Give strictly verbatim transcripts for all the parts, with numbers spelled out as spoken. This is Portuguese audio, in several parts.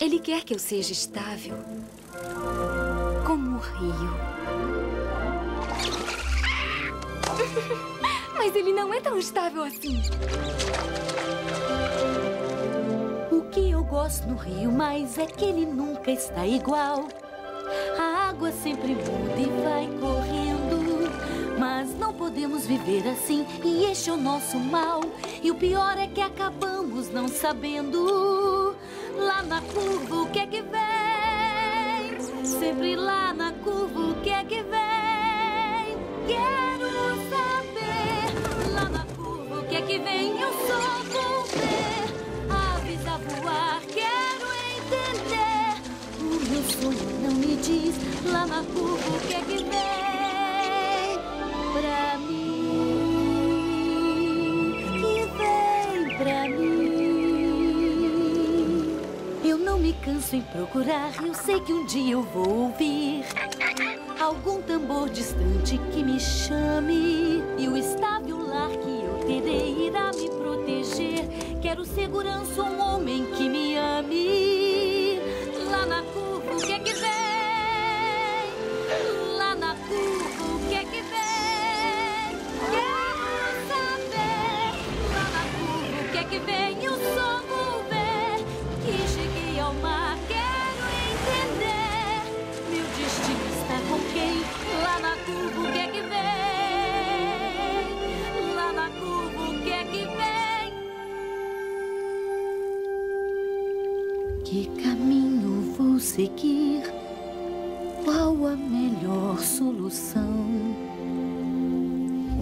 Ele quer que eu seja estável, como o rio. Mas ele não é tão estável assim. O que eu gosto no rio, mas é que ele nunca está igual. A água sempre muda e vai correndo, mas não podemos viver assim e este é o nosso mal. E o pior é que acabamos não sabendo. Lá na curva, o que é que vem? Sempre lá na curva, o que é que vem? Quero saber. Lá na curva, o que é que vem? Eu só vou ver aves a voar, quero entender. O meu sonho não me diz. Lá na curva, o que é que vem? Pra mim, que vem pra mim. Me canso em procurar, eu sei que um dia eu vou ouvir algum tambor distante que me chame. E o estável lar que eu terei irá me proteger. Quero segurança, um homem que me ame. Lá na curva, o que é que vem? Lá na curva, o que é que vem? Quero saber. Lá na curva, o que é que vem? Eu só vou ver que cheguei. Quero entender. Meu destino está com quem? Lá na curva, o que é que vem? Lá na curva, o que é que vem? Que caminho vou seguir? Qual a melhor solução?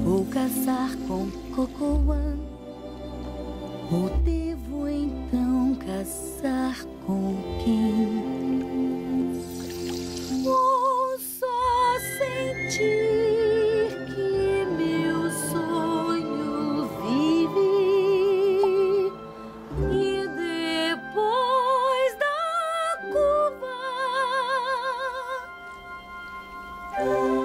Vou casar com Cocoa? Ou devo então casar com quem? Ou só sentir que meu sonho vive e depois da curva.